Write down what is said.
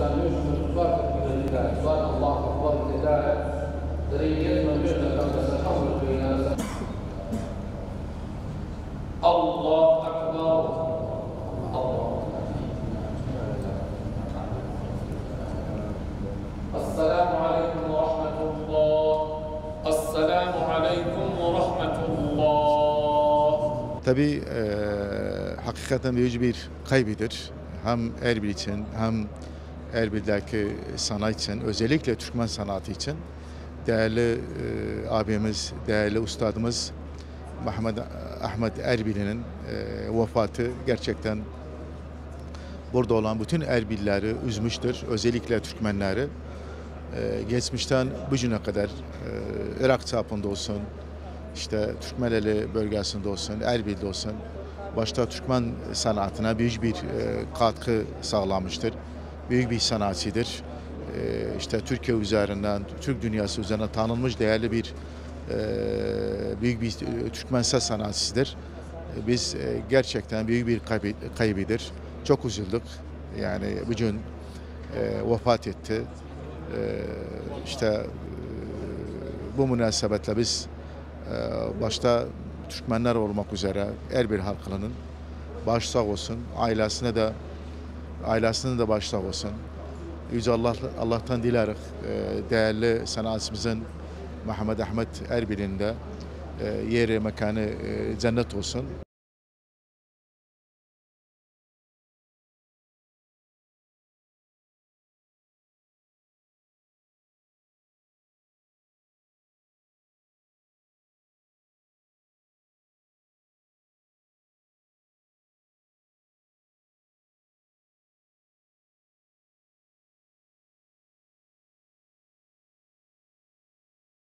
stanujush në të parë të këndëritar, zvarë Allah, Allah të tare, dhe i jetë më mërë në kam të sëhamër të i nëse. Allah akbar. Tabii hakikaten büyük bir kaybıdır. Hem Erbil için hem Erbil'deki sanat için, özellikle Türkmen sanatı için değerli abimiz, değerli ustadımız Muhammed Ahmed Erbilli'nin vefatı gerçekten burada olan bütün Erbillileri üzmüştür. Özellikle Türkmenleri. Geçmişten bugüne kadar Irak çapında olsun, işte Türkmeneli bölgesinde olsun, Erbil'de olsun, başta Türkmen sanatına büyük bir katkı sağlamıştır. Büyük bir sanatçıdır. İşte Türkiye üzerinden, Türk dünyası üzerinden tanınmış değerli bir büyük bir Türkmen ses sanatçısıdır. Biz gerçekten büyük bir kaybıdır. Çok üzüldük. Yani bugün vefat etti. İşte bu münasebetle biz başta Türkmenler olmak üzere Erbil halkının baş sağ olsun, ailesine de baş sağ olsun. Yüce Allah'tan dilerik değerli sanatçımızın Muhammed Ahmed Erbilli'nin de yeri mekanı cennet olsun.